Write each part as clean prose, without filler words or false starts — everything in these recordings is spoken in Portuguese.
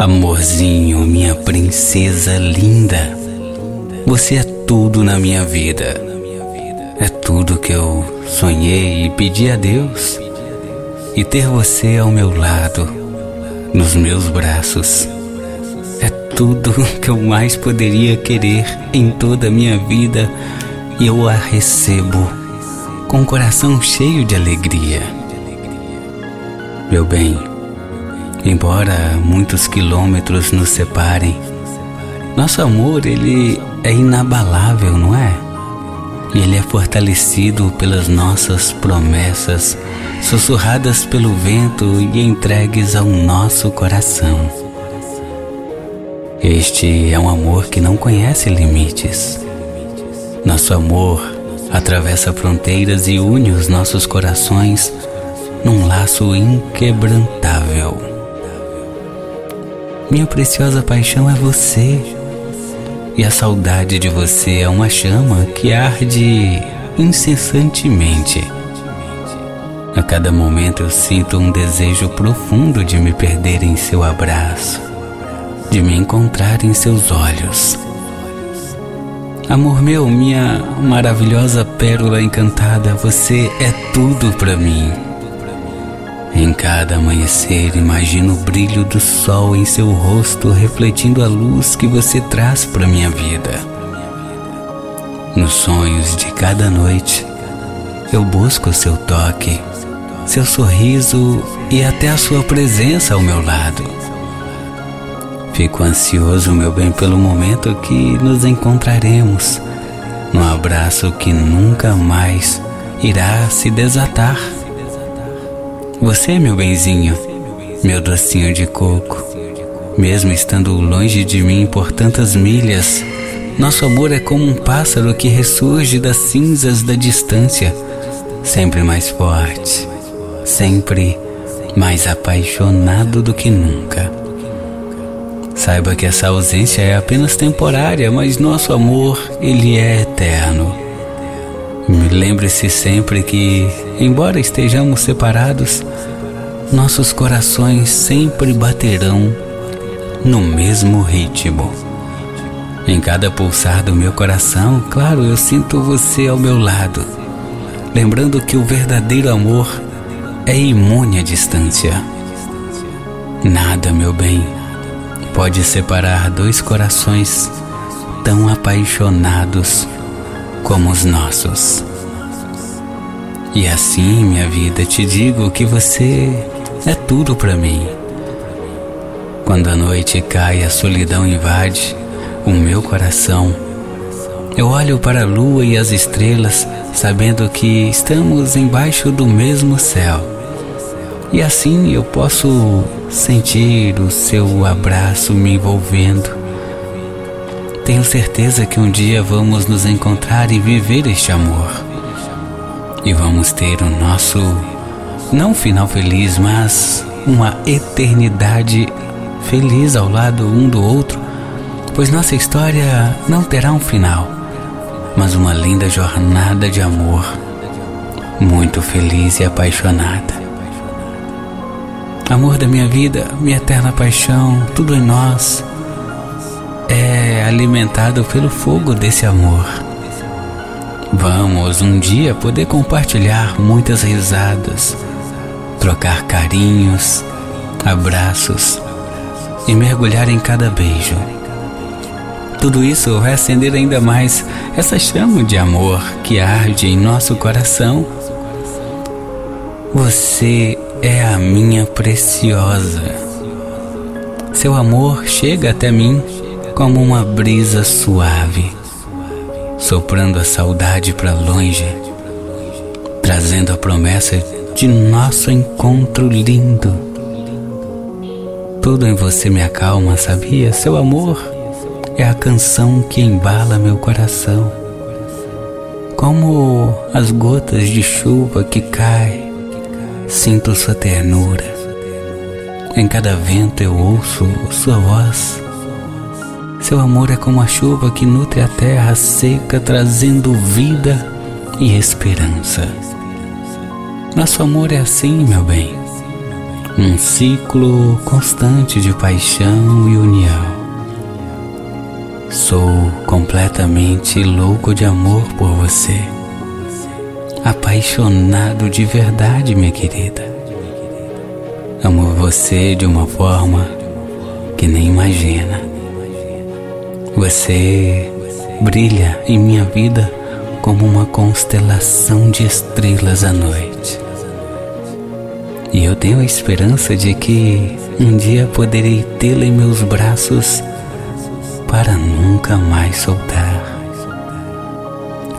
Amorzinho, minha princesa linda, você é tudo na minha vida. É tudo que eu sonhei e pedi a Deus. E ter você ao meu lado, nos meus braços, é tudo que eu mais poderia querer em toda a minha vida. E eu a recebo com o coração cheio de alegria. Meu bem, embora muitos quilômetros nos separem, nosso amor, ele é inabalável, não é? E ele é fortalecido pelas nossas promessas, sussurradas pelo vento e entregues ao nosso coração. Este é um amor que não conhece limites. Nosso amor atravessa fronteiras e une os nossos corações num laço inquebrantável. Minha preciosa paixão é você. E a saudade de você é uma chama que arde incessantemente. A cada momento eu sinto um desejo profundo de me perder em seu abraço, de me encontrar em seus olhos. Amor meu, minha maravilhosa pérola encantada, você é tudo pra mim. Em cada amanhecer, imagino o brilho do sol em seu rosto, refletindo a luz que você traz para minha vida. Nos sonhos de cada noite, eu busco seu toque, seu sorriso e até a sua presença ao meu lado. Fico ansioso, meu bem, pelo momento que nos encontraremos, num abraço que nunca mais irá se desatar. Você, meu benzinho, meu docinho de coco, mesmo estando longe de mim por tantas milhas, nosso amor é como um pássaro que ressurge das cinzas da distância, sempre mais forte, sempre mais apaixonado do que nunca. Saiba que essa ausência é apenas temporária, mas nosso amor, ele é eterno. Lembre-se sempre que, embora estejamos separados, nossos corações sempre baterão no mesmo ritmo. Em cada pulsar do meu coração, claro, eu sinto você ao meu lado, lembrando que o verdadeiro amor é imune à distância. Nada, meu bem, pode separar dois corações tão apaixonados como os nossos. E assim, minha vida, te digo que você é tudo pra mim. Quando a noite cai, a solidão invade o meu coração. Eu olho para a lua e as estrelas, sabendo que estamos embaixo do mesmo céu. E assim eu posso sentir o seu abraço me envolvendo. Tenho certeza que um dia vamos nos encontrar e viver este amor. E vamos ter o nosso, não final feliz, mas uma eternidade feliz ao lado um do outro, pois nossa história não terá um final, mas uma linda jornada de amor, muito feliz e apaixonada. Amor da minha vida, minha eterna paixão, tudo em nós é alimentado pelo fogo desse amor. Vamos um dia poder compartilhar muitas risadas, trocar carinhos, abraços e mergulhar em cada beijo. Tudo isso vai acender ainda mais essa chama de amor que arde em nosso coração. Você é a minha preciosa. Seu amor chega até mim como uma brisa suave, soprando a saudade para longe, trazendo a promessa de nosso encontro lindo. Tudo em você me acalma, sabia? Seu amor é a canção que embala meu coração, como as gotas de chuva que caem. Sinto sua ternura. Em cada vento eu ouço sua voz. Seu amor é como a chuva que nutre a terra seca, trazendo vida e esperança. Nosso amor é assim, meu bem, um ciclo constante de paixão e união. Sou completamente louco de amor por você, apaixonado de verdade, minha querida. Amo você de uma forma que nem imagina. Você brilha em minha vida como uma constelação de estrelas à noite. E eu tenho a esperança de que um dia poderei tê-la em meus braços para nunca mais soltar.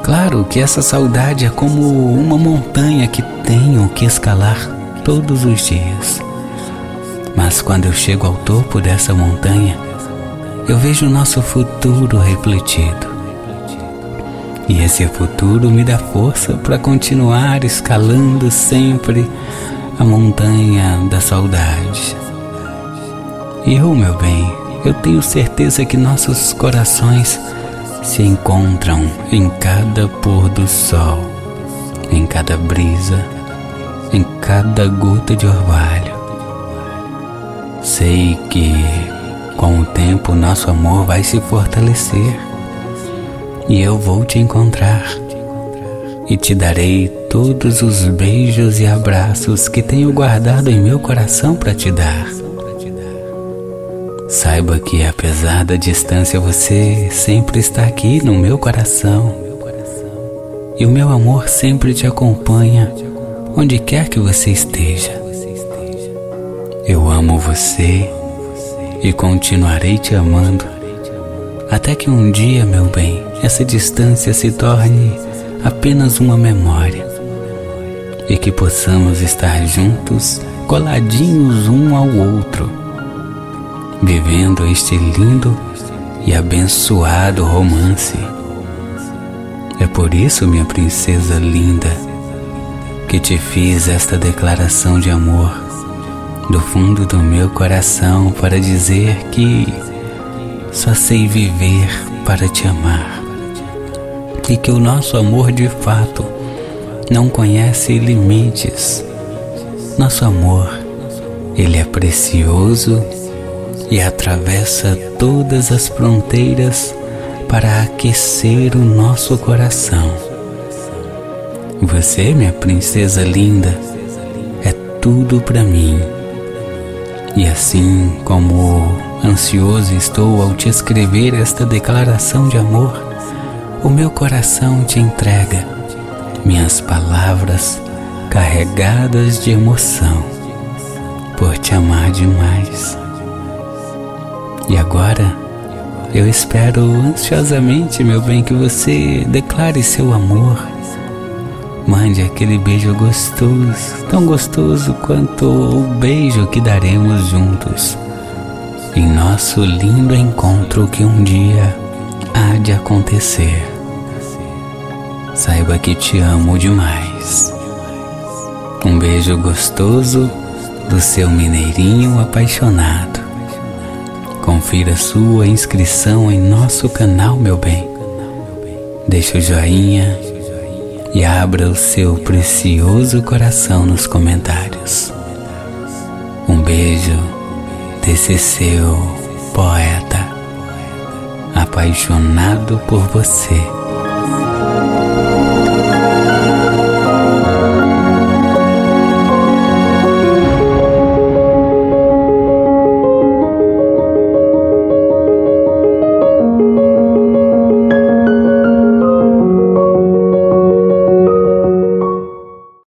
Claro que essa saudade é como uma montanha que tenho que escalar todos os dias. Mas quando eu chego ao topo dessa montanha, eu vejo o nosso futuro refletido. E esse futuro me dá força para continuar escalando sempre a montanha da saudade. E eu, meu bem, eu tenho certeza que nossos corações se encontram em cada pôr do sol, em cada brisa, em cada gota de orvalho. Sei que com o tempo nosso amor vai se fortalecer e eu vou te encontrar e te darei todos os beijos e abraços que tenho guardado em meu coração para te dar. Saiba que apesar da distância você sempre está aqui no meu coração e o meu amor sempre te acompanha onde quer que você esteja. Eu amo você e continuarei te amando até que um dia, meu bem, essa distância se torne apenas uma memória e que possamos estar juntos, coladinhos um ao outro, vivendo este lindo e abençoado romance. É por isso, minha princesa linda, que te fiz esta declaração de amor do fundo do meu coração para dizer que só sei viver para te amar e que o nosso amor de fato não conhece limites. Nosso amor, ele é precioso e atravessa todas as fronteiras para aquecer o nosso coração. Você, minha princesa linda, é tudo para mim. E assim como ansioso estou ao te escrever esta declaração de amor, o meu coração te entrega minhas palavras carregadas de emoção por te amar demais. E agora, eu espero ansiosamente, meu bem, que você declare seu amor. Mande aquele beijo gostoso, tão gostoso quanto o beijo que daremos juntos em nosso lindo encontro que um dia há de acontecer. Saiba que te amo demais. Um beijo gostoso do seu Mineirinho Apaixonado. Confira sua inscrição em nosso canal, meu bem. Deixa o joinha e abra o seu precioso coração nos comentários. Um beijo desse seu poeta apaixonado por você.